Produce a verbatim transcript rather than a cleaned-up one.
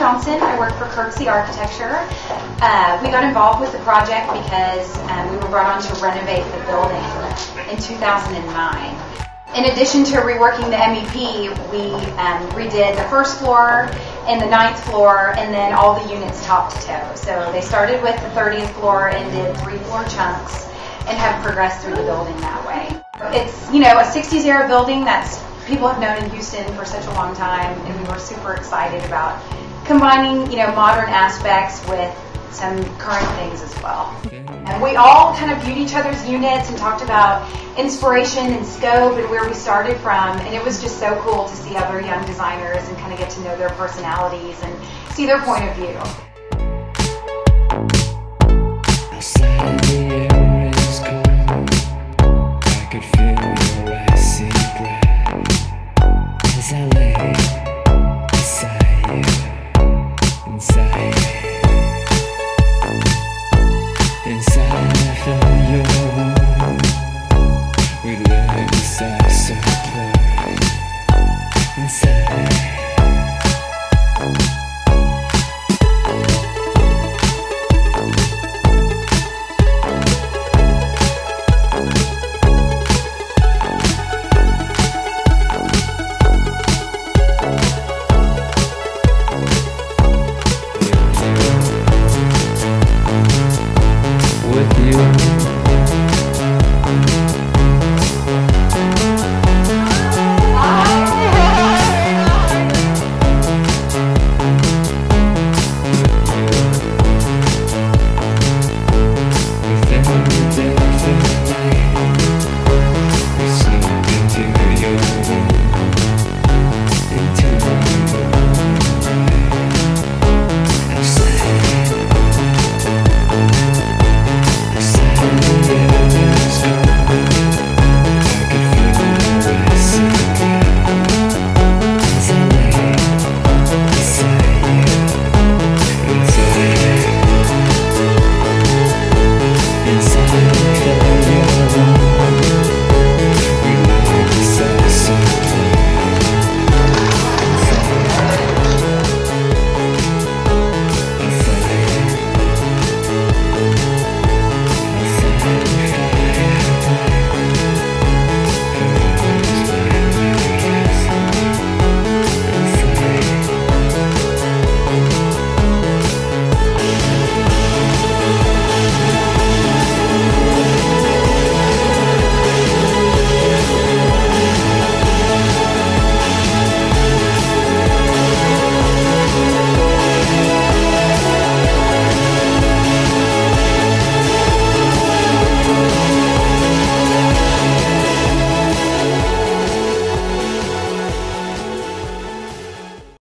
Johnson. I work for Kirksey Architecture. Uh, we got involved with the project because um, we were brought on to renovate the building in two thousand nine. In addition to reworking the M E P, we um, redid the first floor and the ninth floor, and then all the units top to toe. So they started with the thirtieth floor and did three floor chunks and have progressed through the building that way. It's, you know, a sixties era building that's people have known in Houston for such a long time, and we were super excited about combining, you know, modern aspects with some current things as well. And we all kind of viewed each other's units and talked about inspiration and scope and where we started from, and it was just so cool to see other young designers and kind of get to know their personalities and see their point of view.